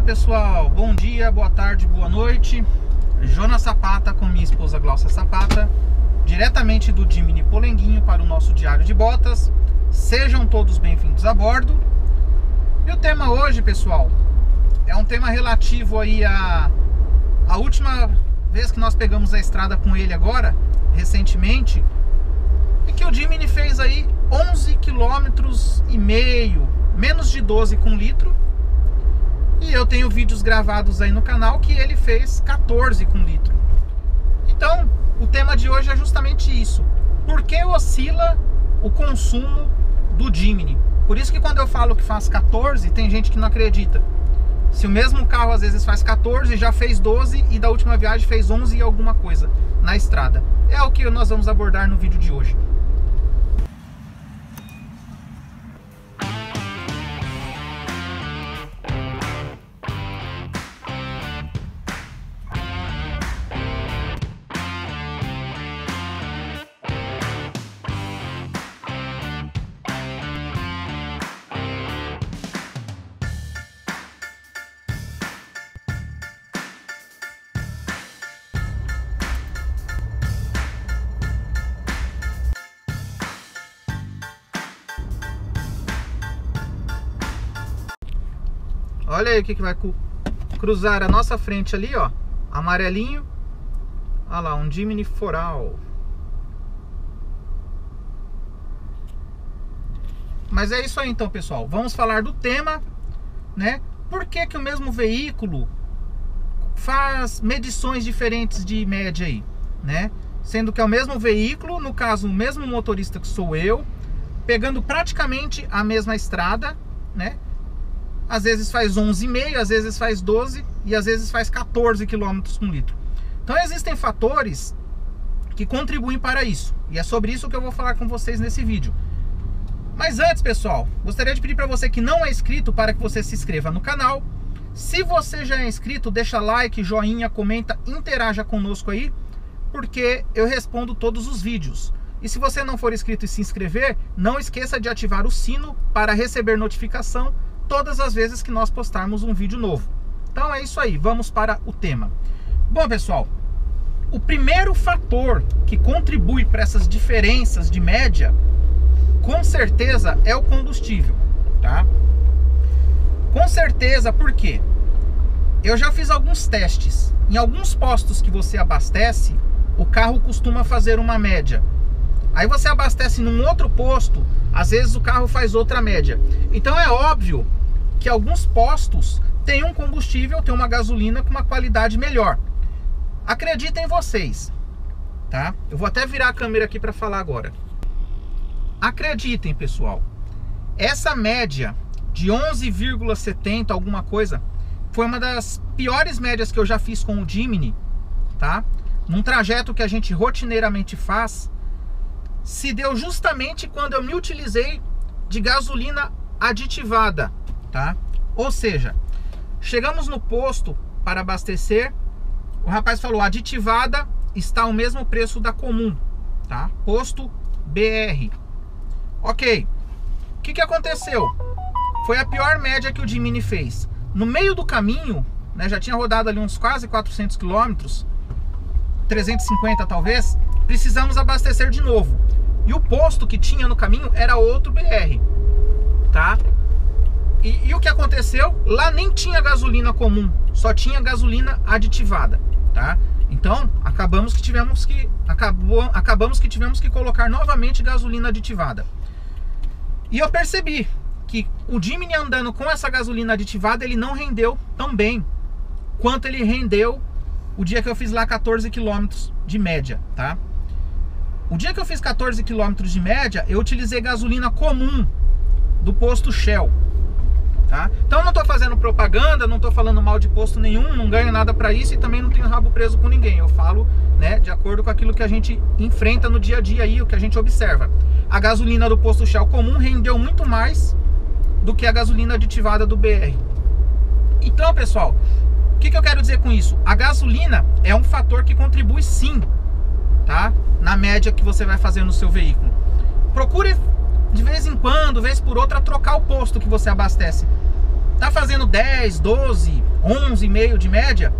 Olá pessoal, bom dia, boa tarde, boa noite. Jonas Zapata com minha esposa Glaucia Zapata, diretamente do Jimny Furtal para o nosso Diário de Botas. Sejam todos bem-vindos a bordo. E o tema hoje, pessoal, é um tema relativo aí à última vez que nós pegamos a estrada com ele agora, recentemente, e que o Jimny fez aí 11,5 km, menos de 12 com litro. E eu tenho vídeos gravados aí no canal que ele fez 14 com litro. Então, o tema de hoje é justamente isso. Por que oscila o consumo do Jimny? Por isso que quando eu falo que faz 14, tem gente que não acredita. Se o mesmo carro às vezes faz 14, já fez 12 e da última viagem fez 11 e alguma coisa na estrada. É o que nós vamos abordar no vídeo de hoje. Olha aí o que vai cruzar a nossa frente ali, ó. Amarelinho. Olha lá, um Jimny Furtal. Mas é isso aí então, pessoal. Vamos falar do tema, né? Por que que o mesmo veículo faz medições diferentes de média aí, né? Sendo que é o mesmo veículo, no caso, o mesmo motorista que sou eu, pegando praticamente a mesma estrada, né? Às vezes faz 11,5, às vezes faz 12 e às vezes faz 14 km com litro. Então existem fatores que contribuem para isso. E é sobre isso que eu vou falar com vocês nesse vídeo. Mas antes, pessoal, gostaria de pedir para você que não é inscrito para que você se inscreva no canal. Se você já é inscrito, deixa like, joinha, comenta, interaja conosco aí, porque eu respondo todos os vídeos. E se você não for inscrito e se inscrever, não esqueça de ativar o sino para receber notificação todas as vezes que nós postarmos um vídeo novo. Então é isso aí, vamos para o tema. Bom, pessoal, o primeiro fator que contribui para essas diferenças de média, com certeza, é o combustível, tá? Com certeza, por quê? Eu já fiz alguns testes. Em alguns postos que você abastece, o carro costuma fazer uma média. Aí você abastece num outro posto, às vezes o carro faz outra média. Então é óbvio que alguns postos têm um combustível, tem uma gasolina com uma qualidade melhor. Acreditem vocês, tá? Eu vou até virar a câmera aqui para falar agora. Acreditem, pessoal. Essa média de 11,70 alguma coisa foi uma das piores médias que eu já fiz com o Jimny, tá? Num trajeto que a gente rotineiramente faz, se deu justamente quando eu me utilizei de gasolina aditivada, tá? Ou seja, chegamos no posto para abastecer, o rapaz falou, aditivada está o mesmo preço da comum, tá? Posto BR. Ok, o que que aconteceu? Foi a pior média que o Jimny fez. No meio do caminho, né, já tinha rodado ali uns quase 400 quilômetros, 350 talvez, precisamos abastecer de novo. E o posto que tinha no caminho era outro BR, tá? E o que aconteceu? Lá nem tinha gasolina comum, só tinha gasolina aditivada, tá? Então, acabamos que tivemos que colocar novamente gasolina aditivada. E eu percebi que o Jimny andando com essa gasolina aditivada, ele não rendeu tão bem quanto ele rendeu o dia que eu fiz lá 14 km de média, tá? O dia que eu fiz 14 km de média, eu utilizei gasolina comum do posto Shell, tá? Então eu não tô fazendo propaganda, não tô falando mal de posto nenhum, não ganho nada para isso e também não tenho rabo preso com ninguém. Eu falo, né, de acordo com aquilo que a gente enfrenta no dia a dia aí, o que a gente observa. A gasolina do posto Shell comum rendeu muito mais do que a gasolina aditivada do BR. Então, pessoal, o que que eu quero dizer com isso? A gasolina é um fator que contribui sim, tá? Na média que você vai fazer no seu veículo. Procure de vez em quando, vez por outra, trocar o posto que você abastece. Tá fazendo 10, 12, 11,5 de média,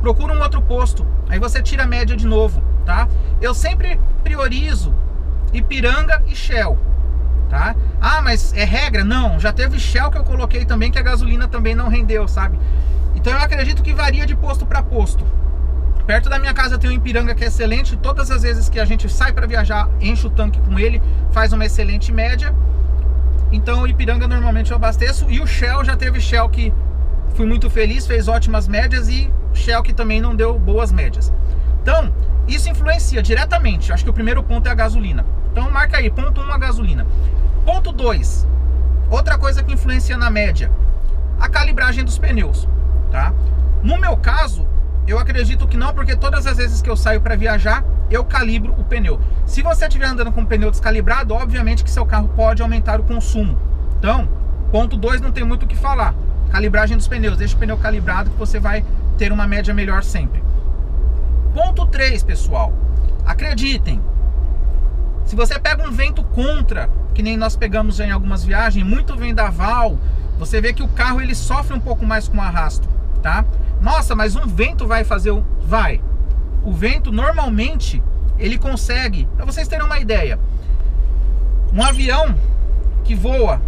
procura um outro posto, aí você tira a média de novo, tá? Eu sempre priorizo Ipiranga e Shell, tá? Ah, mas é regra? Não, já teve Shell que eu coloquei também, que a gasolina também não rendeu, sabe? Então eu acredito que varia de posto para posto. Perto da minha casa tem um Ipiranga que é excelente, todas as vezes que a gente sai para viajar, enche o tanque com ele, faz uma excelente média. Então o Ipiranga normalmente eu abasteço, e o Shell, já teve Shell que fui muito feliz, fez ótimas médias, e Shell que também não deu boas médias. Então, isso influencia diretamente. Acho que o primeiro ponto é a gasolina. Então marca aí, ponto 1, a gasolina. Ponto 2, outra coisa que influencia na média, a calibragem dos pneus, tá? No meu caso, eu acredito que não, porque todas as vezes que eu saio para viajar, eu calibro o pneu. Se você estiver andando com o pneu descalibrado, obviamente que seu carro pode aumentar o consumo. Então, ponto 2 não tem muito o que falar. Calibragem dos pneus, deixa o pneu calibrado que você vai ter uma média melhor sempre. Ponto 3, pessoal, acreditem, se você pega um vento contra, que nem nós pegamos já em algumas viagens, muito vendaval, você vê que o carro ele sofre um pouco mais com o arrasto, tá? Nossa, mas um vento vai fazer o... Vai. O vento, normalmente, ele consegue... Para vocês terem uma ideia, um avião que voa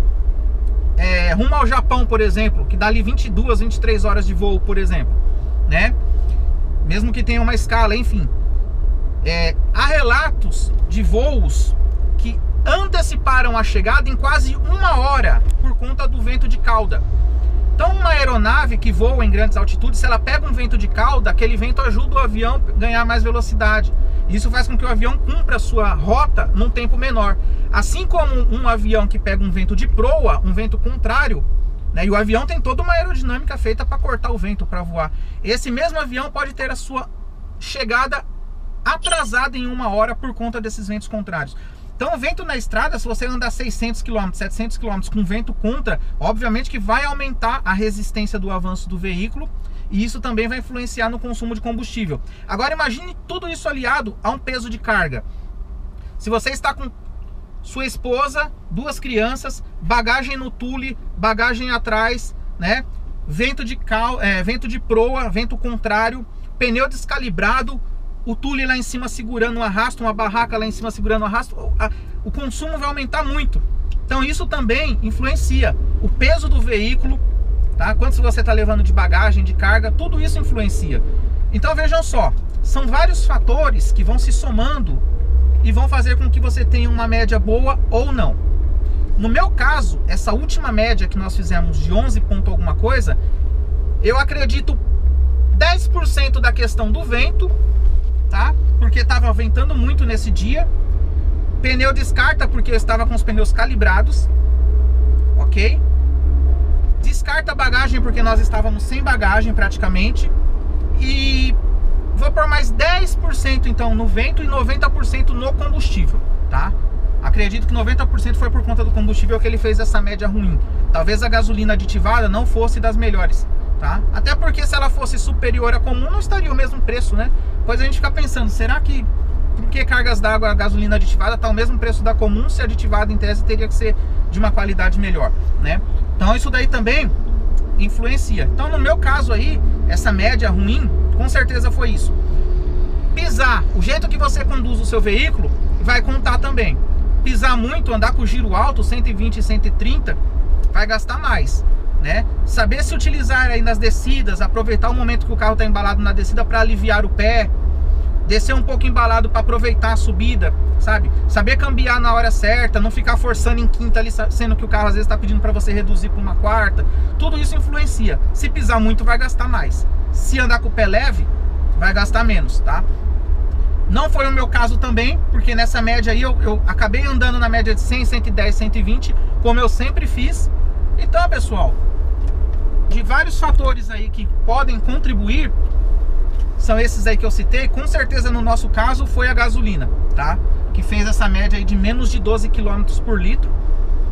rumo ao Japão, por exemplo, que dá ali 22, 23 horas de voo, por exemplo, né? Mesmo que tenha uma escala, enfim. Há relatos de voos que anteciparam a chegada em quase uma hora por conta do vento de cauda. Então uma aeronave que voa em grandes altitudes, se ela pega um vento de cauda, aquele vento ajuda o avião a ganhar mais velocidade. Isso faz com que o avião cumpra a sua rota num tempo menor. Assim como um avião que pega um vento de proa, um vento contrário, né, e o avião tem toda uma aerodinâmica feita para cortar o vento, para voar. Esse mesmo avião pode ter a sua chegada atrasada em uma hora por conta desses ventos contrários. Então o vento na estrada, se você andar 600 km, 700 km com vento contra, obviamente que vai aumentar a resistência do avanço do veículo, e isso também vai influenciar no consumo de combustível. Agora imagine tudo isso aliado a um peso de carga. Se você está com sua esposa, duas crianças, bagagem no tule, bagagem atrás, né? Vento de proa, vento contrário, pneu descalibrado, o tule lá em cima segurando o arrasto, uma barraca lá em cima segurando o arrasto, o consumo vai aumentar muito. Então isso também influencia o peso do veículo, tá? Quanto você está levando de bagagem, de carga, tudo isso influencia. Então vejam só, são vários fatores que vão se somando e vão fazer com que você tenha uma média boa ou não. No meu caso, essa última média que nós fizemos de 11 ponto alguma coisa, eu acredito 10% da questão do vento, tá? Porque estava ventando muito nesse dia. Pneu descarta porque eu estava com os pneus calibrados, ok? Descarta bagagem porque nós estávamos sem bagagem praticamente. E vou por mais 10% então no vento e 90% no combustível, tá? Acredito que 90% foi por conta do combustível que ele fez essa média ruim. Talvez a gasolina aditivada não fosse das melhores, tá? Até porque se ela fosse superior à comum não estaria o mesmo preço, né? Pois a gente fica pensando, será que porque cargas d'água, gasolina aditivada está o mesmo preço da comum, se aditivada em tese teria que ser de uma qualidade melhor, né? Então isso daí também influencia. Então no meu caso aí, essa média ruim com certeza foi isso. Pisar, o jeito que você conduz o seu veículo vai contar também. Pisar muito, andar com giro alto, 120 e 130, vai gastar mais, né? Saber se utilizar aí nas descidas, aproveitar o momento que o carro está embalado na descida para aliviar o pé, descer um pouco embalado para aproveitar a subida, sabe? Saber cambiar na hora certa, não ficar forçando em quinta ali, sendo que o carro às vezes está pedindo para você reduzir para uma quarta. Tudo isso influencia. Se pisar muito vai gastar mais, se andar com o pé leve vai gastar menos, tá? Não foi o meu caso também, porque nessa média aí eu acabei andando na média de 100, 110, 120, como eu sempre fiz. Então pessoal, de vários fatores aí que podem contribuir, são esses aí que eu citei. Com certeza no nosso caso foi a gasolina, tá? Que fez essa média aí de menos de 12 km por litro,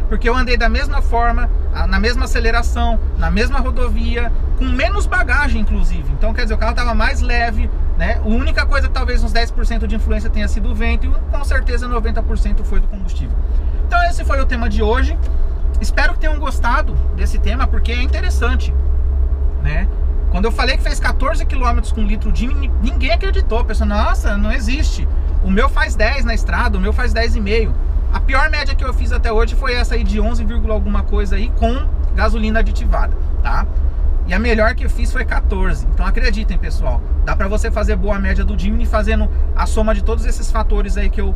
porque eu andei da mesma forma, na mesma aceleração, na mesma rodovia, com menos bagagem inclusive. Então quer dizer, o carro estava mais leve, né? A única coisa que talvez uns 10% de influência tenha sido o vento, e com certeza 90% foi do combustível. Então esse foi o tema de hoje. Espero que tenham gostado desse tema, porque é interessante, né? Quando eu falei que fez 14 km com litro de ninguém acreditou. Pessoal, nossa, não existe. O meu faz 10 na estrada, o meu faz 10,5. A pior média que eu fiz até hoje foi essa aí de 11, alguma coisa aí com gasolina aditivada, tá? E a melhor que eu fiz foi 14. Então acreditem, pessoal, dá pra você fazer boa média do Jimny fazendo a soma de todos esses fatores aí que eu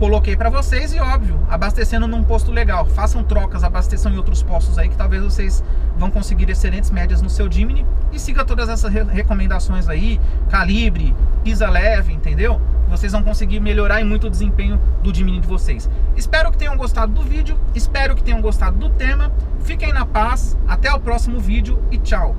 coloquei pra vocês. E óbvio, abastecendo num posto legal. Façam trocas, abasteçam em outros postos aí, que talvez vocês vão conseguir excelentes médias no seu Jimny. E siga todas essas recomendações aí. Calibre, pisa leve, entendeu? Vocês vão conseguir melhorar em muito o desempenho do Jimny de vocês. Espero que tenham gostado do vídeo. Espero que tenham gostado do tema. Fiquem na paz. Até o próximo vídeo e tchau.